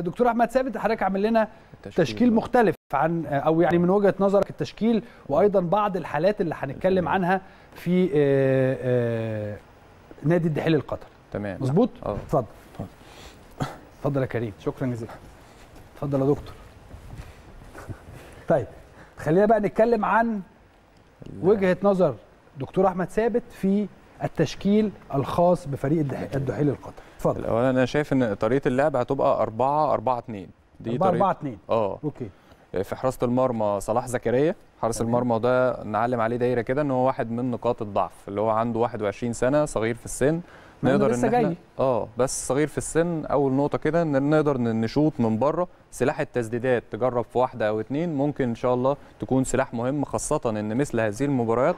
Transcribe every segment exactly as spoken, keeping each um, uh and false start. دكتور احمد ثابت حضرتك عامل لنا تشكيل, تشكيل مختلف عن او يعني من وجهه نظرك التشكيل وايضا بعض الحالات اللي هنتكلم عنها في آآ آآ نادي الدحيل القطري. تمام مظبوط. اتفضل اتفضل يا كريم. شكرا جزيلا. اتفضل يا دكتور. طيب خلينا بقى نتكلم عن وجهه نظر دكتور احمد ثابت في التشكيل الخاص بفريق الدحيل القطري. اتفضل. اولا انا شايف ان طريقه اللعب هتبقى أربعة أربعة اتنين. دي طريقه أربعة أربعة اتنين. اه اوكي. في حراسه المرمى صلاح زكريا حارس المرمى، ده نعلم عليه دايره كده ان هو واحد من نقاط الضعف، اللي هو عنده واحد وعشرين سنة صغير في السن، نقدر ان احنا اه بس صغير في السن. اول نقطه كده ان نقدر نشوط من بره، سلاح التسديدات تجرب في واحده او اتنين ممكن ان شاء الله تكون سلاح مهم، خاصه ان مثل هذه المباريات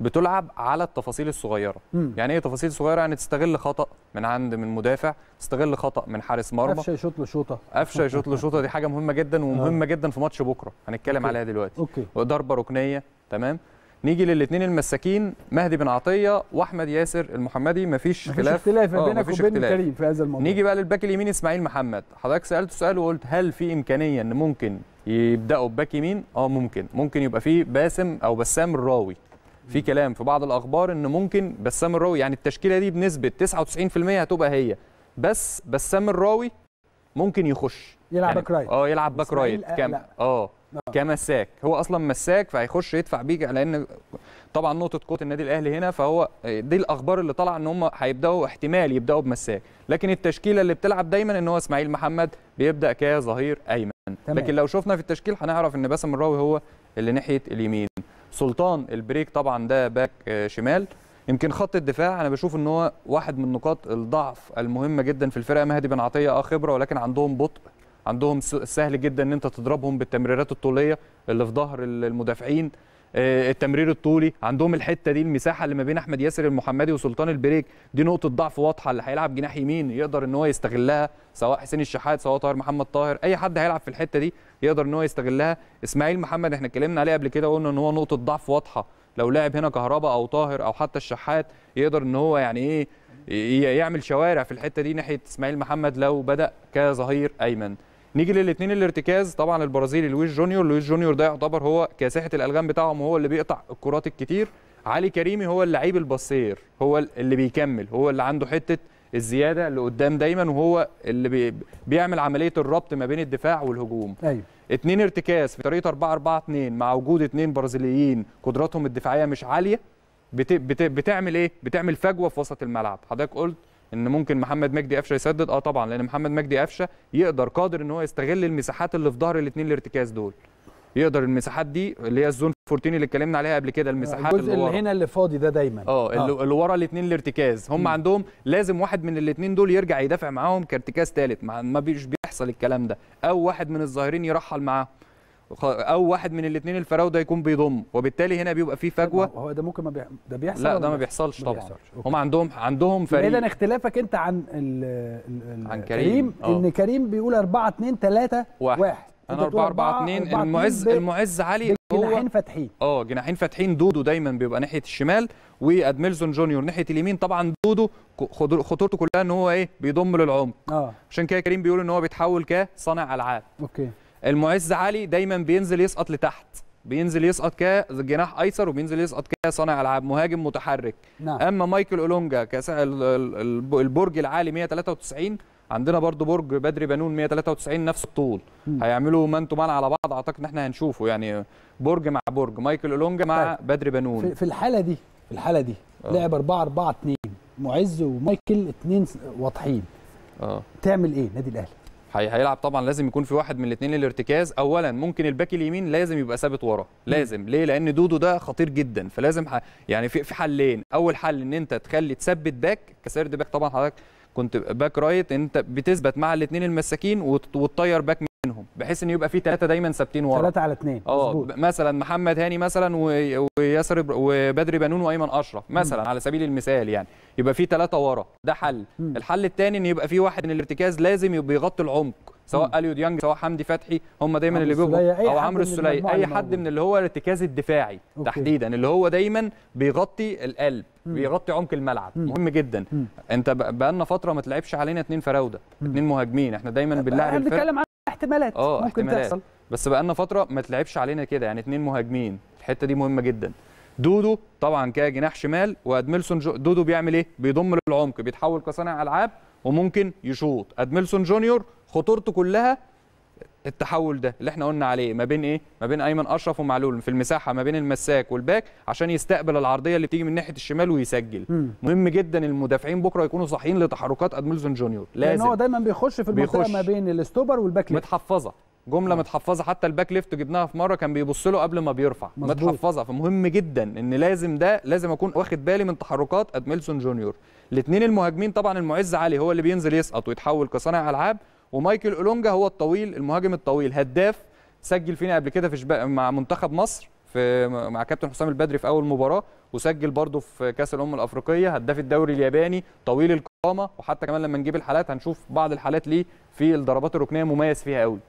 بتلعب على التفاصيل الصغيره. مم. يعني ايه تفاصيل صغيره؟ يعني تستغل خطا من عند من مدافع، تستغل خطا من حارس مرمى، قفشه يشوط له شوطه قفشه يشوط له شوطه دي حاجه مهمه جدا ومهمه أه. جدا في ماتش بكره هنتكلم أوكي. عليها دلوقتي. أوكي. وضربه ركنيه. تمام. نيجي للاثنين المساكين مهدي بن عطيه واحمد ياسر المحمدي، مفيش خلاف مفيش اختلاف بينك وبين كريم في هذا الموضوع. نيجي بقى للباك اليمين اسماعيل محمد، حضرتك سالته سؤال وقلت هل في امكانيه ان ممكن يبداوا بباك يمين؟ اه ممكن، ممكن يبقى في باسم او بسام الراوي. في كلام في بعض الاخبار ان ممكن بسام الراوي، يعني التشكيله دي بنسبه تسعة وتسعين في المية هتبقى هي، بس بسام الراوي ممكن يخش يلعب يعني باك رايت. اه يلعب باك رايت كم اه كمساك، هو اصلا مساك فهيخش يدفع بيك، لان طبعا نقطه قوه النادي الاهلي هنا، فهو دي الاخبار اللي طالعه ان هم هيبداوا احتمال يبداوا بمساك، لكن التشكيله اللي بتلعب دايما ان هو اسماعيل محمد بيبدا كظهير ايمن. تمام. لكن لو شفنا في التشكيل هنعرف ان بسام الراوي هو اللي ناحيه اليمين، سلطان البريك طبعا ده باك شمال. يمكن خط الدفاع انا بشوف ان هو واحد من نقاط الضعف المهمه جدا في الفرقه. مهدي بن عطيه اه خبره، ولكن عندهم بطء، عندهم سهل جدا ان انت تضربهم بالتمريرات الطوليه اللي في ظهر المدافعين، التمرير الطولي عندهم الحته دي، المساحه اللي ما بين احمد ياسر المحمدي وسلطان البريك دي نقطه ضعف واضحه، اللي هيلعب جناح يمين يقدر ان هو يستغلها، سواء حسين الشحات سواء طاهر محمد طاهر، اي حد هيلعب في الحته دي يقدر ان هو يستغلها. اسماعيل محمد احنا اتكلمنا عليه قبل كده وقلنا ان هو نقطه ضعف واضحه، لو لعب هنا كهرباء او طاهر او حتى الشحات يقدر ان هو يعني ايه يعمل شوارع في الحته دي ناحيه اسماعيل محمد لو بدا كظهير ايمن. نيجي للاثنين الارتكاز طبعا البرازيلي لويس جونيور، لويس جونيور ده يعتبر هو كاسحه الالغام بتاعهم، هو اللي بيقطع الكرات الكتير. علي كريمي هو اللعيب البصير، هو اللي بيكمل، هو اللي عنده حته الزياده اللي قدام دايما، وهو اللي بي بيعمل عمليه الربط ما بين الدفاع والهجوم. ايوه. اثنين ارتكاز في طريقه أربعة أربعة اتنين مع وجود اثنين برازيليين قدراتهم الدفاعيه مش عاليه، بت بت بتعمل ايه؟ بتعمل فجوه في وسط الملعب. حضرتك قلت ان ممكن محمد مجدي قفشه يسدد، اه طبعا لان محمد مجدي قفشه يقدر قادر ان هو يستغل المساحات اللي في ظهر الاثنين الارتكاز دول، يقدر المساحات دي اللي هي الزون أربعتاشر اللي اتكلمنا عليها قبل كده، المساحات الجزء اللي, اللي هنا اللي فاضي ده دايما اه اللي ورا الاثنين الارتكاز هم م. عندهم لازم واحد من الاثنين دول يرجع يدافع معاهم كارتكاز ثالث، ما بيش بيحصل الكلام ده، او واحد من الظاهرين يرحل معاهم، او واحد من الاثنين الفراوده يكون بيضم، وبالتالي هنا بيبقى في فجوه. هو ده ممكن ما بي... ده بيحصل؟ لا ده ما بيحصلش طبعا. بيحصلش. هم عندهم عندهم فريق. اذا اختلافك انت عن ال... ال... عن كريم أوه. ان كريم بيقول أربعة اتنين تلاتة واحد، انا أربعة أربعة اتنين. المعز ب... المعز علي هو جناحين فاتحين اه جناحين فاتحين، دودو دايما بيبقى ناحيه الشمال وادميلسون جونيور ناحيه اليمين. طبعا دودو خطورته كلها ان هو ايه بيضم للعمق، اه عشان كده كريم بيقول ان هو بيتحول كصانع العاب. اوكي. المعز علي دايما بينزل يسقط لتحت، بينزل يسقط كجناح ايسر وبينزل يسقط كصانع العاب مهاجم متحرك. نعم. اما مايكل اولونجا البرج العالي مية تلاتة وتسعين، عندنا برضو برج بدري بنون مية تلاتة وتسعين نفس الطول، م. هيعملوا مان تو مان على بعض، اعتقد ان احنا هنشوفه يعني برج مع برج، مايكل اولونجا مع طيب. بدري بنون. في الحاله دي في الحاله دي أوه. لعب أربعة أربعة اتنين معز ومايكل اتنين واضحين، اه تعمل ايه نادي الاهلي؟ هيلعب طبعا لازم يكون في واحد من الاثنين الارتكاز. اولا ممكن الباك اليمين لازم يبقى ثابت ورا، لازم. ليه؟ لان دودو ده خطير جدا، فلازم ح... يعني في في حلين. اول حل ان انت تخلي تثبت باك كسرد باك، طبعا حضرتك كنت باك رايت، انت بتثبت مع الاثنين المساكين وت... وتطير باك منهم، بحيث ان يبقى في ثلاثه دايما ثابتين ورا، ثلاثه على اثنين. اه مثلا محمد هاني مثلا و... وياسر وبدري بنون وايمن اشرف مثلا م. على سبيل المثال، يعني يبقى في ثلاثة ورا، ده حل. مم. الحل الثاني ان يبقى في واحد من الارتكاز لازم يبقى يغطي العمق، سواء اليو ديانج سواء حمدي فاتحي، هم دايما اللي بيجوا، او عمرو السليه، اي حد من اللي هو الارتكاز الدفاعي أوكي. تحديدا اللي هو دايما بيغطي القلب، مم. بيغطي عمق الملعب، مم. مهم جدا. مم. انت بقى لنا فتره ما تلعبش علينا اثنين فراوده، اثنين مهاجمين، احنا دايما بنلعب الفرق. بنتكلم عن احتمالات ممكن تحصل، بس بقى لنا فتره ما تلعبش علينا كده، يعني اثنين مهاجمين، الحته دي مهمه جدا. دودو طبعا كجناح شمال، وادميلسون دودو بيعمل ايه؟ بيضم للعمق، بيتحول كصانع العاب وممكن يشوط. ادميلسون جونيور خطورته كلها التحول ده اللي احنا قلنا عليه، ما بين ايه؟ ما بين ايمن اشرف ومعلول في المساحه ما بين المساك والباك، عشان يستقبل العرضيه اللي بتيجي من ناحيه الشمال ويسجل. مم. مهم جدا المدافعين بكره يكونوا صاحيين لتحركات ادميلسون جونيور، لازم، لان هو دايما بيخش في المنطقه ما بين الاستوبر والباك ليفت، متحفظه، جمله متحفظه، حتى الباك ليفت جبناها في مره كان بيبص له قبل ما بيرفع، مزبوط. متحفظه، فمهم جدا ان لازم ده لازم اكون واخد بالي من تحركات ادميلسون جونيور. الاثنين المهاجمين طبعا المعز علي هو اللي بينزل يسقط ويتحول كصانع العاب، ومايكل اولونجا هو الطويل، المهاجم الطويل، هداف، سجل فينا قبل كده في شبا... مع منتخب مصر في مع كابتن حسام البدري في اول مباراه، وسجل برضه في كاس الامم الافريقيه، هداف الدوري الياباني، طويل القامه، وحتى كمان لما نجيب الحالات هنشوف بعض الحالات ليه في الضربات الركنيه مميز فيها قوي.